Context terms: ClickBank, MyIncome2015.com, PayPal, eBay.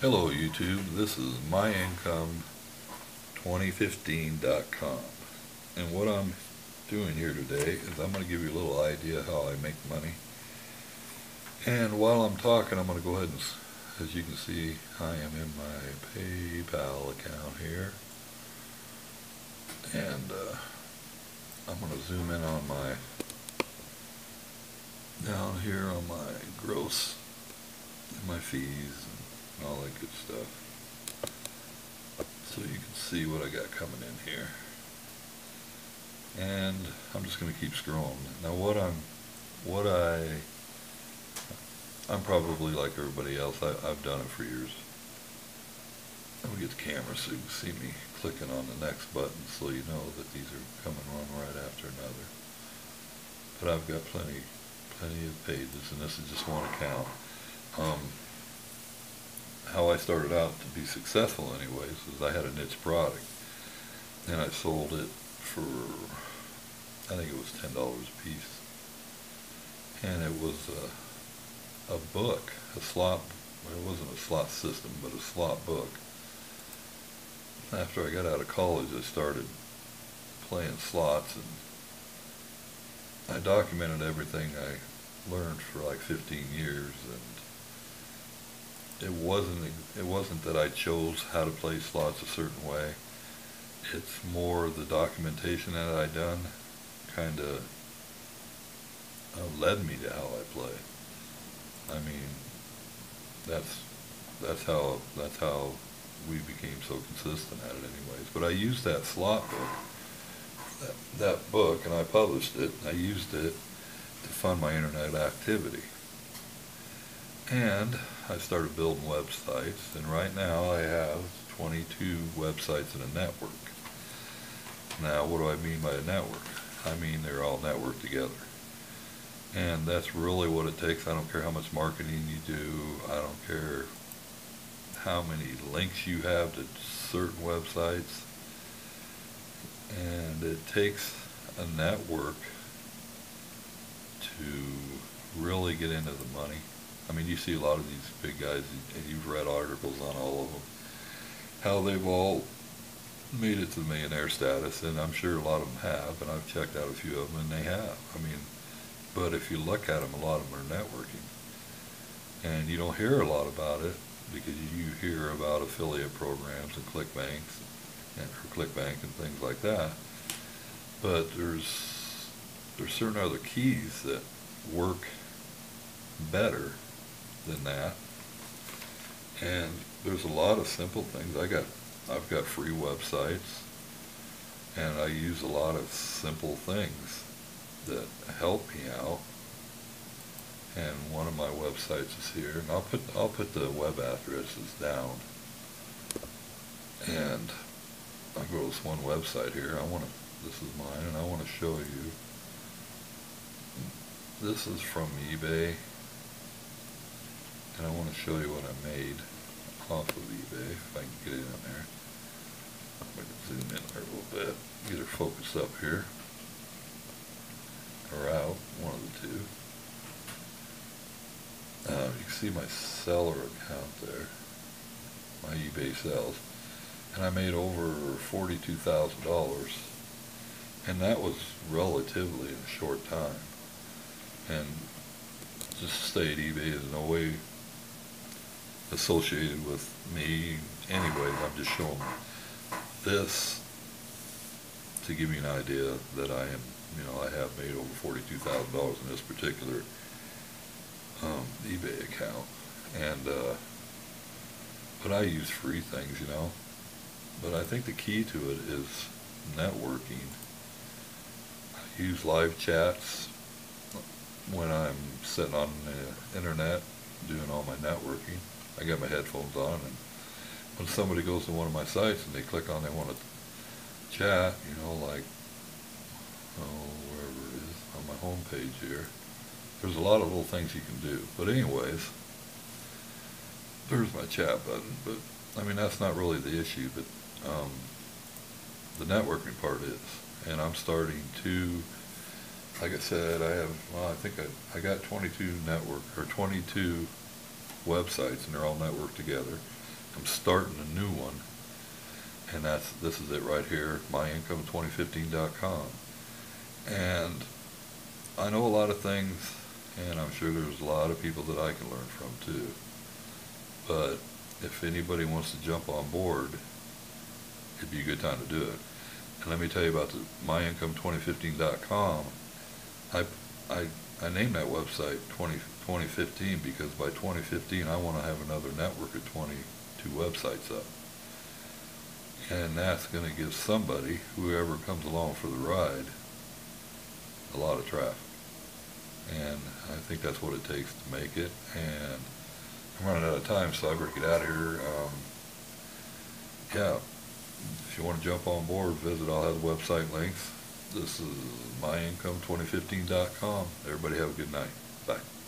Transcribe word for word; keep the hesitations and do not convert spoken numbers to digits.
Hello YouTube, this is my income twenty fifteen dot com, and what I'm doing here today is I'm going to give you a little idea how I make money. And while I'm talking, I'm going to go ahead and, as you can see, I am in my PayPal account here, and uh, I'm going to zoom in on my, down here on my gross, and my fees, and and all that good stuff, so you can see what I got coming in here. And I'm just going to keep scrolling. Now what I'm, what I, I'm probably like everybody else. I, I've done it for years. I'm going to get the camera so you can see me clicking on the next button, so you know that these are coming one right after another. But I've got plenty, plenty of pages, and this is just one account. Um, how I started out to be successful anyways is I had a niche product and I sold it for, I think it was ten dollars a piece, and it was a, a book, a slot, well, it wasn't a slot system but a slot book. After I got out of college I started playing slots, and I documented everything I learned for like fifteen years, and It wasn't, it wasn't that I chose how to play slots a certain way. It's more the documentation that I done kind of uh, led me to how I play. I mean, that's, that's, how, that's how we became so consistent at it anyways. But I used that slot book, that, that book, and I published it. And I used it to fund my internet activity. And I started building websites, and right now I have twenty-two websites in a network. Now what do I mean by a network? I mean they're all networked together. And that's really what it takes. I don't care how much marketing you do. I don't care how many links you have to certain websites. And it takes a network to really get into the money. I mean, you see a lot of these big guys, and you've read articles on all of them, how they've all made it to millionaire status, and I'm sure a lot of them have, and I've checked out a few of them, and they have. I mean, but if you look at them, a lot of them are networking, and you don't hear a lot about it, because you hear about affiliate programs and ClickBanks, and for ClickBank and things like that, but there's, there's certain other keys that work better than that, and there's a lot of simple things. I got, I've got free websites, and I use a lot of simple things that help me out. And one of my websites is here, and I'll put, I'll put the web addresses down. And I go to this one website here. I want to, this is mine, and I want to show you. This is from eBay. And I want to show you what I made off of eBay, if I can get it in there. I can zoom in there a little bit, get her focused up here, or out, one of the two. Uh, you can see my seller account there, my eBay sales, and I made over forty-two thousand dollars, and that was relatively in a short time. And just stay at eBay is no way associated with me anyway. I'm just showing this to give you an idea that I am, you know, I have made over forty-two thousand dollars in this particular um, eBay account. And, uh, but I use free things, you know. But I think the key to it is networking. I use live chats when I'm sitting on the internet doing all my networking. I got my headphones on, and when somebody goes to one of my sites and they click on, they want to chat, you know, like, oh, wherever it is, on my home page here. There's a lot of little things you can do. But anyways, there's my chat button. But, I mean, that's not really the issue, but um, the networking part is. And I'm starting to, like I said, I have, well, I think I, I got twenty-two network, or twenty-two websites, and they're all networked together. I'm starting a new one, and that's this is it right here, my income twenty fifteen dot com. And I know a lot of things, and I'm sure there's a lot of people that I can learn from too. But if anybody wants to jump on board, it'd be a good time to do it. And let me tell you about the my income twenty fifteen dot com. I I I named that website twenty fifteen because by twenty fifteen I want to have another network of twenty-two websites up, and that's going to give somebody, whoever comes along for the ride, a lot of traffic. And I think that's what it takes to make it. And I'm running out of time, so I better get out of here. Um, yeah, if you want to jump on board, visit. I'll have the website links. This is my income twenty fifteen dot com. Everybody have a good night. Bye.